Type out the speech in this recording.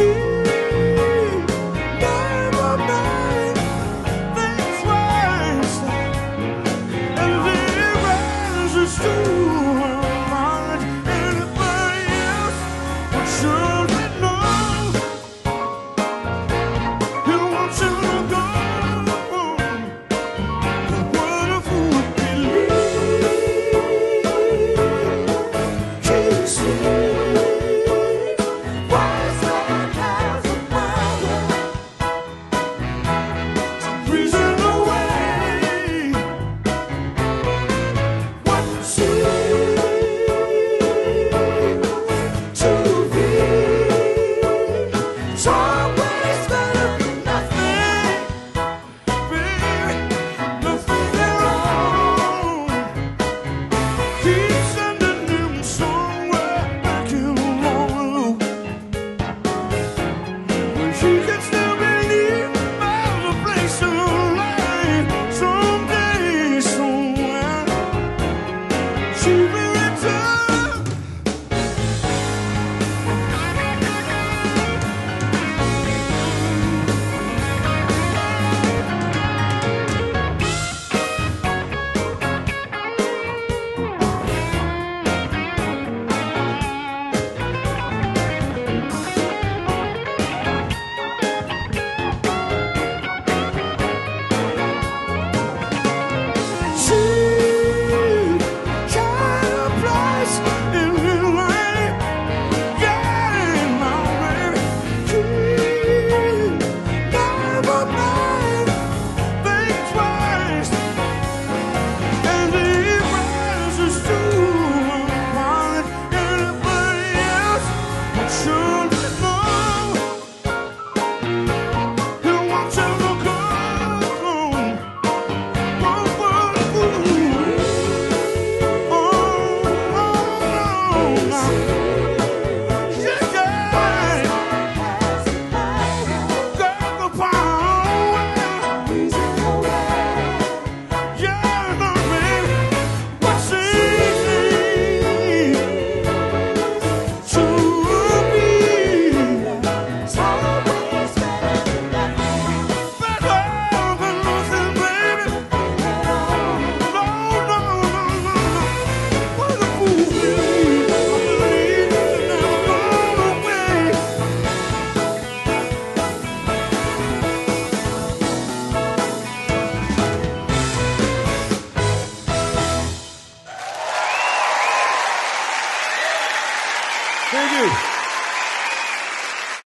you.